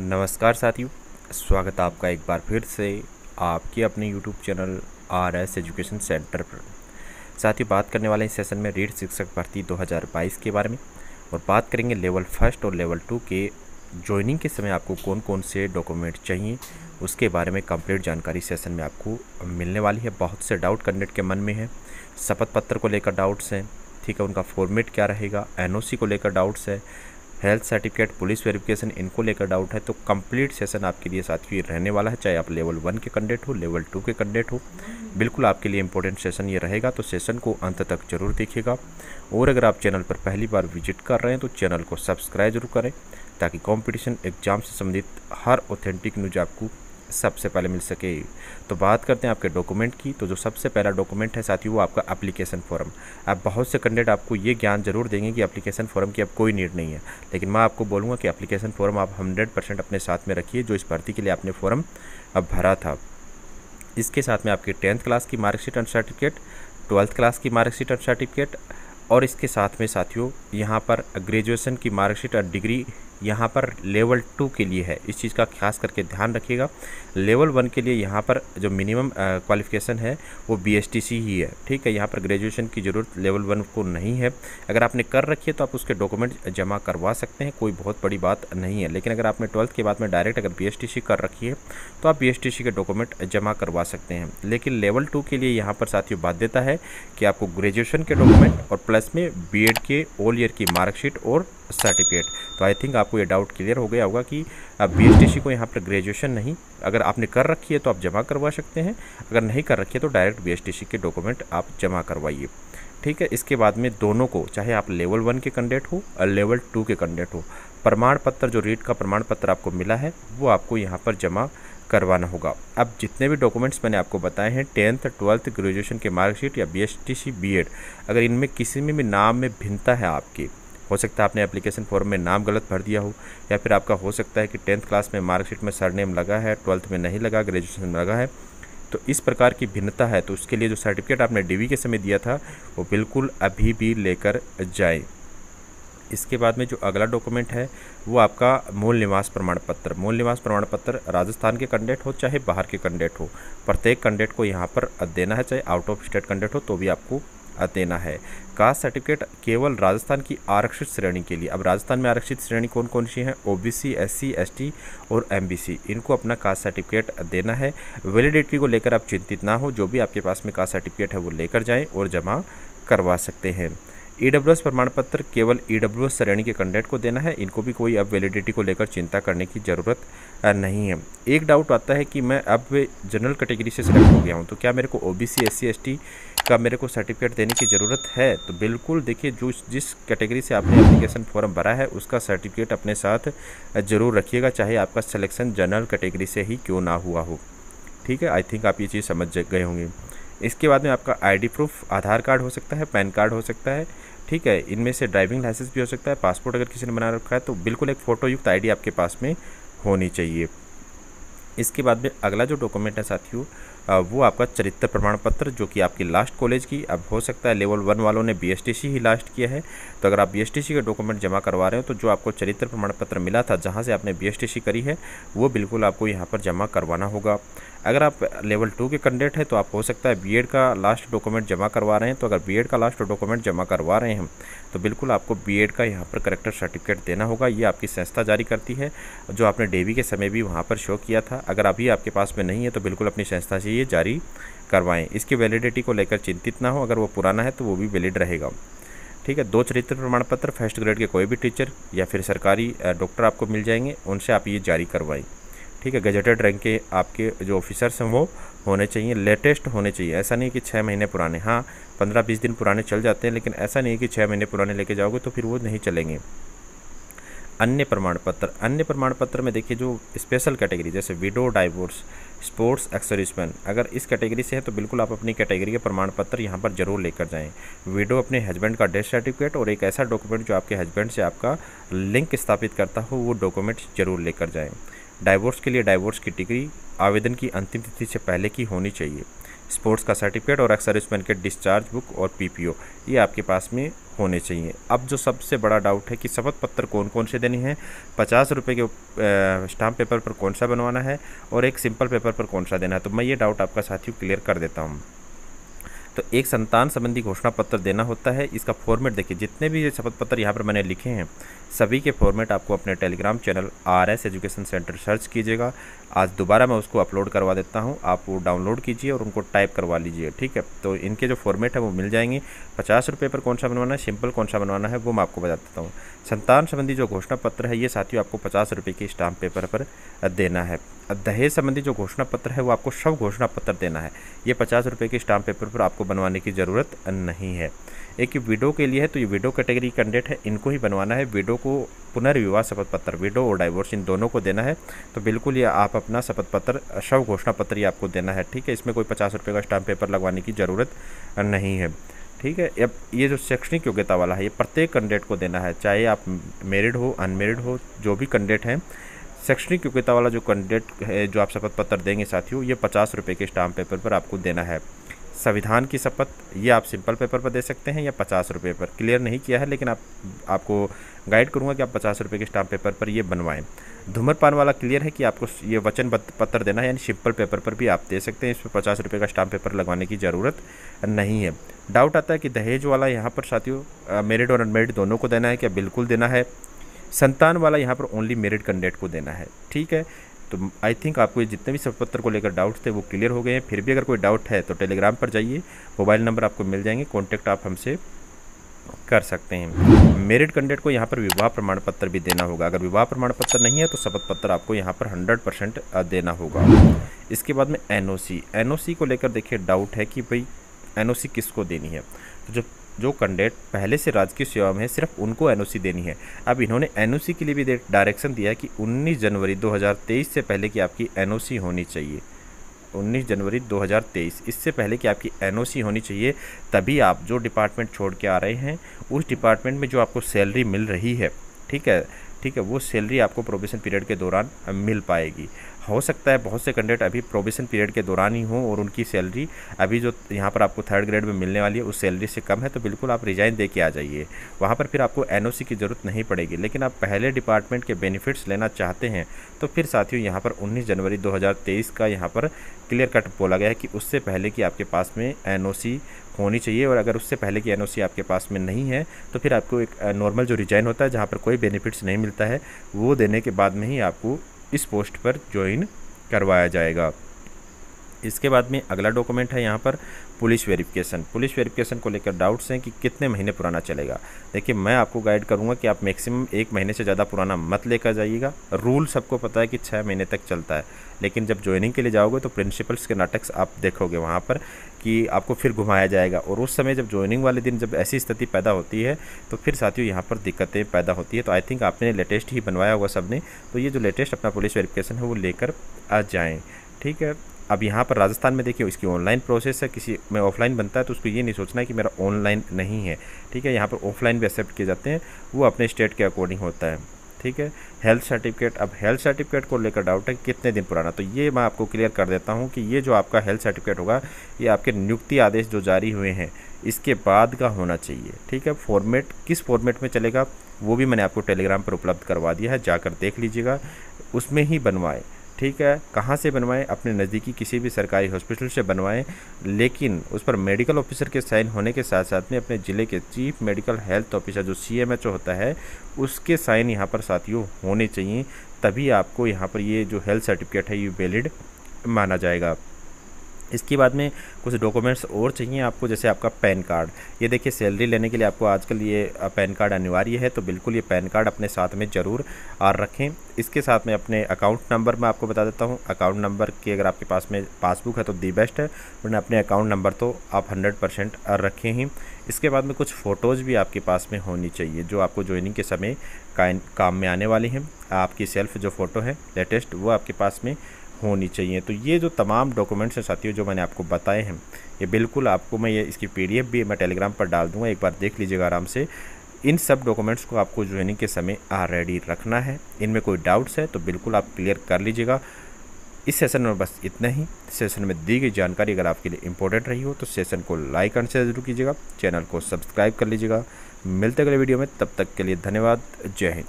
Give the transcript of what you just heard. नमस्कार साथियों, स्वागत है आपका एक बार फिर से आपके अपने YouTube channel RS education centre पर। साथियों, बात करने वाले इस सेशन में रीट शिक्षक भर्ती 2022 के बारे में और बात करेंगे लेवल फर्स्ट और लेवल टू के ज्वाइनिंग के समय आपको कौन कौन से डॉक्यूमेंट चाहिए उसके बारे में कंप्लीट जानकारी सेशन में आपको मिलने वाली है। बहुत से डाउट कैंडिडेट के मन में है, शपथ पत्र को लेकर डाउट्स हैं, ठीक है, उनका फॉर्मेट क्या रहेगा, NOC को लेकर डाउट्स है, हेल्थ सर्टिफिकेट, पुलिस वेरिफिकेशन, इनको लेकर डाउट है। तो कंप्लीट सेशन आपके लिए साथियों रहने वाला है, चाहे आप लेवल वन के कैंडिडेट हो, लेवल टू के कैंडिडेट हो, बिल्कुल आपके लिए इंपॉर्टेंट सेशन ये रहेगा। तो सेशन को अंत तक जरूर देखिएगा और अगर आप चैनल पर पहली बार विजिट कर रहे हैं तो चैनल को सब्सक्राइब जरूर करें ताकि कॉम्पिटिशन एग्जाम से संबंधित हर ऑथेंटिक न्यूज आपको सबसे पहले मिल सके। तो बात करते हैं आपके डॉक्यूमेंट की। तो जो सबसे पहला डॉक्यूमेंट है साथियों वो आपका एप्लीकेशन फॉर्म। अब बहुत से कैंडिडेट आपको ये ज्ञान जरूर देंगे कि एप्लीकेशन फॉर्म की अब कोई नीड नहीं है, लेकिन मैं आपको बोलूँगा कि एप्लीकेशन फॉर्म आप 100% अपने साथ में रखिए जो इस भर्ती के लिए आपने फॉर्म अब भरा था। इसके साथ में आपकी 10th क्लास की marksheet and certificate, 12th class की मार्कशीट एंड सर्टिफिकेट, और इसके साथ में साथियों यहाँ पर ग्रेजुएशन की मार्कशीट और डिग्री यहाँ पर लेवल टू के लिए है। इस चीज़ का खास करके ध्यान रखिएगा। लेवल वन के लिए यहाँ पर जो मिनिमम क्वालिफिकेशन है वो BSTC ही है, ठीक है। यहाँ पर ग्रेजुएशन की ज़रूरत लेवल वन को नहीं है। अगर आपने कर रखी है तो आप उसके डॉक्यूमेंट जमा करवा सकते हैं, कोई बहुत बड़ी बात नहीं है। लेकिन अगर आपने 12th के बाद में डायरेक्ट अगर BSTC कर रखी है तो आप BSTC के डॉक्यूमेंट जमा करवा सकते हैं। लेकिन लेवल टू के लिए यहाँ पर साथियों बाध्यता है कि आपको ग्रेजुएशन के डॉक्यूमेंट और प्लस में BEd के ऑल ईयर की मार्कशीट और सर्टिफिकेट। तो आई थिंक आपको ये डाउट क्लियर हो गया होगा कि BSTC को यहाँ पर ग्रेजुएशन नहीं, अगर आपने कर रखी है तो आप जमा करवा सकते हैं, अगर नहीं कर रखी है तो डायरेक्ट BSTC के डॉक्यूमेंट आप जमा करवाइए, ठीक है। इसके बाद में दोनों को, चाहे आप लेवल वन के कैंडिडेट हो और लेवल टू के कैंडिडेट हो, प्रमाण पत्र जो रीट का प्रमाण पत्र आपको मिला है वो आपको यहाँ पर जमा करवाना होगा। अब जितने भी डॉक्यूमेंट्स मैंने आपको बताए हैं 10th, 12th, ग्रेजुएशन के मार्कशीट या BSTC, BEd, अगर इनमें किसी में भी नाम में भिन्नता है आपके, हो सकता है आपने एप्लीकेशन फॉर्म में नाम गलत भर दिया हो, या फिर आपका हो सकता है कि 10th क्लास में मार्कशीट में सरनेम लगा है, 12th में नहीं लगा, ग्रेजुएशन में लगा है, तो इस प्रकार की भिन्नता है तो उसके लिए जो सर्टिफिकेट आपने DV के समय दिया था वो बिल्कुल अभी भी लेकर जाएँ। इसके बाद में जो अगला डॉक्यूमेंट है वो आपका मूल निवास प्रमाण पत्र। मूल निवास प्रमाण पत्र राजस्थान के कैंडिडेट हो चाहे बाहर के कैंडिडेट हो, प्रत्येक कैंडिडेट को यहाँ पर देना है, चाहे आउट ऑफ स्टेट कैंडिडेट हो तो भी आपको देना है। कास्ट सर्टिफिकेट केवल राजस्थान की आरक्षित श्रेणी के लिए। अब राजस्थान में आरक्षित श्रेणी कौन कौन सी है? OBC, SC, ST और MBC, इनको अपना कास्ट सर्टिफिकेट देना है। वैलिडिटी को लेकर आप चिंतित ना हो, जो भी आपके पास में कास्ट सर्टिफिकेट है वो लेकर जाएँ और जमा करवा सकते हैं। EWS प्रमाण पत्र केवल EWS श्रेणी के कैंडिडेट को देना है, इनको भी कोई अब वैलिडिटी को लेकर चिंता करने की ज़रूरत नहीं है। एक डाउट आता है कि मैं अब जनरल कैटेगरी से सिलेक्ट हो गया हूं तो क्या मेरे को OBC, SC, ST का मेरे को सर्टिफिकेट देने की ज़रूरत है? तो बिल्कुल देखिए, जो जिस कैटेगरी से आपने एप्लीकेशन फॉर्म भरा है उसका सर्टिफिकेट अपने साथ ज़रूर रखिएगा, चाहे आपका सिलेक्शन जनरल कैटेगरी से ही क्यों ना हुआ हो, ठीक है। आई थिंक आप ये चीज़ समझ गए होंगे। इसके बाद में आपका ID प्रूफ, आधार कार्ड हो सकता है, पैन कार्ड हो सकता है, ठीक है, इनमें से ड्राइविंग लाइसेंस भी हो सकता है, पासपोर्ट अगर किसी ने बना रखा है, तो बिल्कुल एक फ़ोटोयुक्त ID आपके पास में होनी चाहिए। इसके बाद में अगला जो डॉक्यूमेंट है साथियों वो आपका चरित्र प्रमाण पत्र, जो कि आपकी लास्ट कॉलेज की, अब हो सकता है लेवल वन वालों ने BSTC ही लास्ट किया है, तो अगर आप BSTC के डॉक्यूमेंट जमा करवा रहे हो तो जो आपको चरित्र प्रमाण पत्र मिला था जहां से आपने BSTC करी है वो बिल्कुल आपको यहाँ पर जमा करवाना होगा। अगर आप लेवल टू के कैंडिडेट हैं तो आप हो सकता है BEd का लास्ट डॉक्यूमेंट जमा करवा रहे हैं, तो अगर BEd का लास्ट डॉक्यूमेंट जमा करवा रहे हैं तो बिल्कुल आपको BEd का यहाँ पर करेक्टर सर्टिफिकेट देना होगा। ये आपकी संस्था जारी करती है, जो आपने DV के समय भी वहाँ पर शो किया था। अगर अभी आपके पास में नहीं है तो बिल्कुल अपनी संस्था से ये जारी करवाएँ। इसकी वैलिडिटी को लेकर चिंतित ना हो, अगर वो पुराना है तो वो भी वैलिड रहेगा, ठीक है। 2 चरित्र प्रमाण पत्र फर्स्ट ग्रेड के कोई भी टीचर या फिर सरकारी डॉक्टर आपको मिल जाएंगे, उनसे आप ये जारी करवाएँ, ठीक है। गजेटेड रैंक के आपके जो ऑफिसर्स हैं वो होने चाहिए, लेटेस्ट होने चाहिए, ऐसा नहीं कि 6 महीने पुराने। हाँ, 15-20 दिन पुराने चल जाते हैं, लेकिन ऐसा नहीं कि 6 महीने पुराने लेके जाओगे तो फिर वो नहीं चलेंगे। अन्य प्रमाण पत्र, अन्य प्रमाण पत्र में देखिए जो स्पेशल कैटेगरी जैसे विडो, डाइवोर्स, स्पोर्ट्स एक्सर्विसमैन, अगर इस कैटेगरी से है तो बिल्कुल आप अपनी कैटेगरी के प्रमाण पत्र यहाँ पर जरूर लेकर जाएं। विडो अपने हस्बैंड का डेथ सर्टिफिकेट और एक ऐसा डॉक्यूमेंट जो आपके हस्बैंड से आपका लिंक स्थापित करता हो वो डॉक्यूमेंट जरूर लेकर जाएँ। डाइवोर्स के लिए डाइवोर्स की डिग्री आवेदन की अंतिम तिथि से पहले की होनी चाहिए। स्पोर्ट्स का सर्टिफिकेट और एक्सर्विसमैन के डिस्चार्ज बुक और पीपीओ ये आपके पास में होने चाहिए। अब जो सबसे बड़ा डाउट है कि शपथ पत्र कौन कौन से देने हैं, 50 रुपये के स्टाम्प पेपर पर कौन सा बनवाना है और एक सिंपल पेपर पर कौन सा देना है, तो मैं ये डाउट आपका साथियों क्लियर कर देता हूँ। तो एक संतान संबंधी घोषणा पत्र देना होता है, इसका फॉर्मेट देखिए, जितने भी शपथ पत्र यहाँ पर मैंने लिखे हैं सभी के फॉर्मेट आपको अपने Telegram channel RS education centre search कीजिएगा। आज दोबारा मैं उसको अपलोड करवा देता हूँ, आप वो डाउनलोड कीजिए और उनको टाइप करवा लीजिए, ठीक है। तो इनके जो फॉर्मेट है वो मिल जाएंगे। 50 रुपये पर कौन सा बनवाना है, सिंपल कौन सा बनवाना है वो मैं आपको बता देता हूँ। संतान संबंधी जो घोषणा पत्र है ये साथियों आपको 50 रुपये के स्टाम्प पेपर पर देना है। दहेज संबंधी जो घोषणा पत्र है वो आपको शव घोषणा पत्र देना है, ये 50 रुपये के स्टाम्प पेपर पर आपको बनवाने की ज़रूरत नहीं है। एक विडो के लिए है तो ये विडो कैटेगरी कैंडिडेट है, इनको ही बनवाना है। विडो को पुनर्विवाह शपथ पत्र, विडो और डाइवोर्स इन दोनों को देना है, तो बिल्कुल ये आप अपना शपथ पत्र शव घोषणा पत्र ये आपको देना है, ठीक है। इसमें कोई 50 रुपये का स्टाम्प पेपर लगवाने की ज़रूरत नहीं है, ठीक है। अब ये जो शैक्षणिक योग्यता वाला है ये प्रत्येक कैंडिडेट को देना है, चाहे आप मैरिड हो अनमेरिड हो, जो भी कैंडिडेट हैं। शैक्षणिक योग्यता वाला जो कैंडिडेट है जो आप शपथ पत्र देंगे साथियों ये 50 रुपये के स्टाम्प पेपर पर आपको देना है। संविधान की शपथ ये आप सिंपल पेपर पर दे सकते हैं या 50 रुपये पर, क्लियर नहीं किया है लेकिन आपको गाइड करूँगा कि आप 50 रुपये के स्टाम्प पेपर पर ये बनवाएं। धूम्रपान वाला क्लियर है कि आपको ये वचन पत्र देना है, यानी सिंपल पेपर पर भी आप दे सकते हैं, इस पर 50 रुपये का स्टाम्प पेपर लगवाने की ज़रूरत नहीं है। डाउट आता है कि दहेज वाला यहाँ पर साथियों मेरिड और अनमेरिड दोनों को देना है क्या, बिल्कुल देना है। संतान वाला यहाँ पर ओनली मेरिड कैंडिडेट को देना है, ठीक है। तो आई थिंक आपको ये जितने भी शपथ पत्र को लेकर डाउट थे वो क्लियर हो गए हैं। फिर भी अगर कोई डाउट है तो टेलीग्राम पर जाइए, मोबाइल नंबर आपको मिल जाएंगे, कॉन्टैक्ट आप हमसे कर सकते हैं। मेरिट कैंडिडेट को यहाँ पर विवाह प्रमाण पत्र भी देना होगा, अगर विवाह प्रमाण पत्र नहीं है तो शपथ पत्र आपको यहाँ पर 100% देना होगा। इसके बाद में एनओसी को लेकर देखिए डाउट है कि भाई एनओसी किसको देनी है, तो जो कैंडिडेट पहले से राजकीय सेवा में है सिर्फ उनको एनओसी देनी है। अब इन्होंने एनओसी के लिए भी डायरेक्शन दिया है कि 19 जनवरी 2023 से पहले की आपकी एनओसी होनी चाहिए, 19 जनवरी 2023 इससे पहले कि आपकी एनओसी होनी चाहिए, तभी आप जो डिपार्टमेंट छोड़ के आ रहे हैं उस डिपार्टमेंट में जो आपको सैलरी मिल रही है, ठीक है वो सैलरी आपको प्रोबेशन पीरियड के दौरान मिल पाएगी। हो सकता है बहुत से कैंडिडेट अभी प्रोबेशन पीरियड के दौरान ही हों और उनकी सैलरी अभी जो यहाँ पर आपको थर्ड ग्रेड में मिलने वाली है उस सैलरी से कम है, तो बिल्कुल आप रिज़ाइन दे के आ जाइए, वहाँ पर फिर आपको एनओसी की ज़रूरत नहीं पड़ेगी। लेकिन आप पहले डिपार्टमेंट के बेनिफिट्स लेना चाहते हैं तो फिर साथियों यहाँ पर 19 जनवरी 2023 का यहाँ पर क्लियर कट बोला गया है कि उससे पहले कि आपके पास में एनओसी होनी चाहिए, और अगर उससे पहले की एनओसी आपके पास में नहीं है तो फिर आपको एक नॉर्मल जो रिज़ाइन होता है जहाँ पर कोई बेनिफिट्स नहीं मिलता है वो देने के बाद में ही आपको इस पोस्ट पर ज्वाइन करवाया जाएगा। इसके बाद में अगला डॉक्यूमेंट है यहाँ पर पुलिस वेरिफिकेशन। पुलिस वेरिफिकेशन को लेकर डाउट्स हैं कि कितने महीने पुराना चलेगा। देखिए मैं आपको गाइड करूँगा कि आप मैक्सिमम 1 महीने से ज़्यादा पुराना मत लेकर जाइएगा। रूल सबको पता है कि 6 महीने तक चलता है, लेकिन जब ज्वाइनिंग के लिए जाओगे तो प्रिंसिपल्स के नाटक आप देखोगे वहाँ पर कि आपको फिर घुमाया जाएगा, और उस समय जब ज्वाइनिंग वाले दिन जब ऐसी स्थिति पैदा होती है तो फिर साथियों यहाँ पर दिक्कतें पैदा होती है। तो आई थिंक आपने लेटेस्ट ही बनवाया होगा सबने, तो ये जो लेटेस्ट अपना पुलिस वेरिफिकेशन है वो लेकर आ जाएँ, ठीक है। अब यहाँ पर राजस्थान में देखिए इसकी ऑनलाइन प्रोसेस है, किसी में ऑफ़लाइन बनता है तो उसको ये नहीं सोचना है कि मेरा ऑनलाइन नहीं है, ठीक है। यहाँ पर ऑफ़लाइन भी एक्सेप्ट किए जाते हैं, वो अपने स्टेट के अकॉर्डिंग होता है, ठीक है। हेल्थ सर्टिफिकेट, अब हेल्थ सर्टिफिकेट को लेकर डाउट है कितने दिन पुराना, तो ये मैं आपको क्लियर कर देता हूँ कि ये जो आपका हेल्थ सर्टिफिकेट होगा ये आपके नियुक्ति आदेश जो जारी हुए हैं इसके बाद का होना चाहिए, ठीक है। फॉर्मेट किस फॉर्मेट में चलेगा वो भी मैंने आपको टेलीग्राम पर उपलब्ध करवा दिया है, जाकर देख लीजिएगा, उसमें ही बनवाएँ, ठीक है। कहाँ से बनवाएं, अपने नज़दीकी किसी भी सरकारी हॉस्पिटल से बनवाएं, लेकिन उस पर मेडिकल ऑफिसर के साइन होने के साथ साथ में अपने ज़िले के चीफ मेडिकल हेल्थ ऑफिसर जो सीएमएचओ होता है उसके साइन यहाँ पर साथियों होने चाहिए, तभी आपको यहाँ पर ये जो हेल्थ सर्टिफिकेट है ये वैलिड माना जाएगा। इसके बाद में कुछ डॉक्यूमेंट्स और चाहिए आपको, जैसे आपका पैन कार्ड। ये देखिए सैलरी लेने के लिए आपको आजकल ये पैन कार्ड अनिवार्य है, तो बिल्कुल ये पैन कार्ड अपने साथ में ज़रूर रखें। इसके साथ में अपने अकाउंट नंबर मैं आपको बता देता हूँ, अकाउंट नंबर की अगर आपके पास में पासबुक है तो दी बेस्ट है, वरना अपने अकाउंट नंबर तो आप 100% रखें ही। इसके बाद में कुछ फ़ोटोज़ भी आपके पास में होनी चाहिए जो आपको ज्वाइनिंग के समय काम में आने वाली हैं, आपकी सेल्फ जो फ़ोटो है लेटेस्ट वो आपके पास में होनी चाहिए। तो ये जो तमाम डॉक्यूमेंट्स हैं साथियों जो मैंने आपको बताए हैं ये बिल्कुल आपको मैं ये इसकी PDF भी मैं टेलीग्राम पर डाल दूंगा, एक बार देख लीजिएगा आराम से। इन सब डॉक्यूमेंट्स को आपको ज्वाइनिंग के समय रेडी रखना है, इनमें कोई डाउट्स है तो बिल्कुल आप क्लियर कर लीजिएगा। इस सेशन में बस इतना ही। सेशन में दी गई जानकारी अगर आपके लिए इंपॉर्टेंट रही हो तो सेशन को लाइक एंड शेयर जरूर कीजिएगा, चैनल को सब्सक्राइब कर लीजिएगा। मिलते अगले वीडियो में, तब तक के लिए धन्यवाद, जय हिंद।